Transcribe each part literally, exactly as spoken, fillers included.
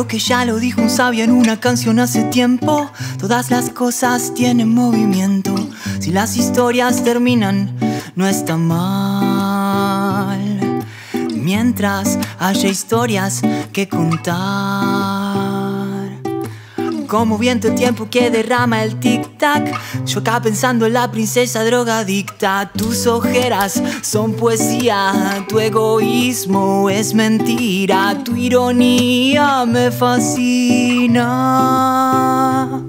Creo que ya lo dijo un sabio en una canción hace tiempo. Todas las cosas tienen movimiento. Si las historias terminan, no está mal, mientras haya historias que contar. Como viento, tiempo que derrama el tic-tac. Yo acá pensando en la princesa drogadicta. Tus ojeras son poesía, tu egoísmo es mentira, tu ironía me fascina.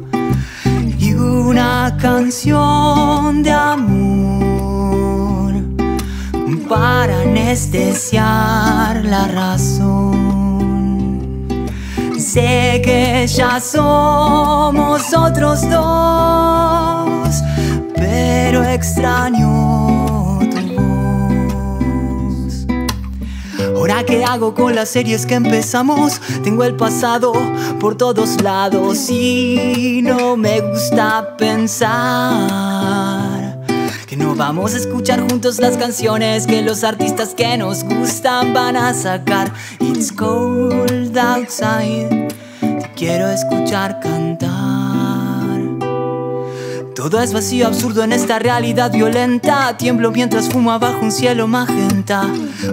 Y una canción de amor para anestesiar la razón. Sé que ya somos otros dos, pero extraño tu voz. Ahora qué hago con las series que empezamos. Tengo el pasado por todos lados y no me gusta pensar que no vamos a escuchar juntos las canciones que los artistas que nos gustan van a sacar. It's cold outside, te quiero escuchar cantar. Todo es vacío, absurdo en esta realidad violenta. Tiemblo mientras fumo bajo un cielo magenta.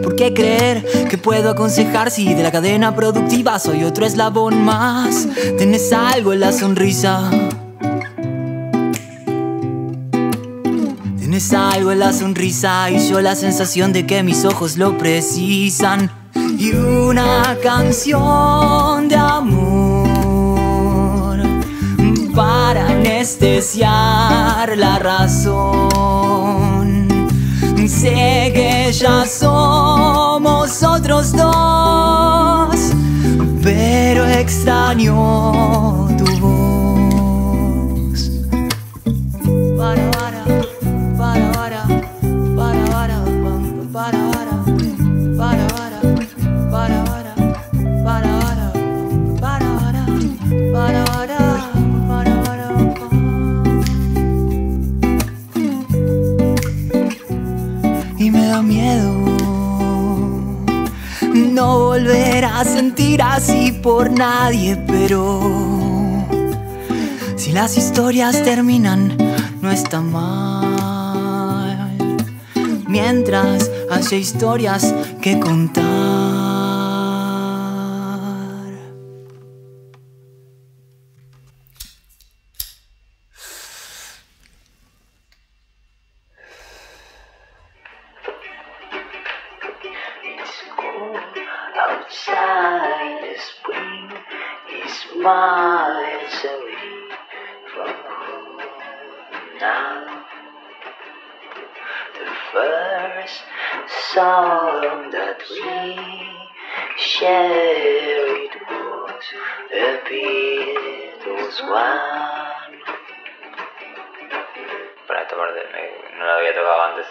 ¿Por qué creer que puedo aconsejar si de la cadena productiva soy otro eslabón más? Tenés algo en la sonrisa. Tienes algo en la sonrisa y yo la sensación de que mis ojos lo precisan. Y una canción de amor para anestesiar la razón. Sé que ya somos otros dos, pero extraño tu voz. Para y me da miedo no volver a sentir así por nadie, pero si las historias terminan, no está mal, mientras haya historias que contar. Outside, the spring is miles away from home now. The first song that we shared was a Beatles one. Para tomar de... no lo había tocado antes.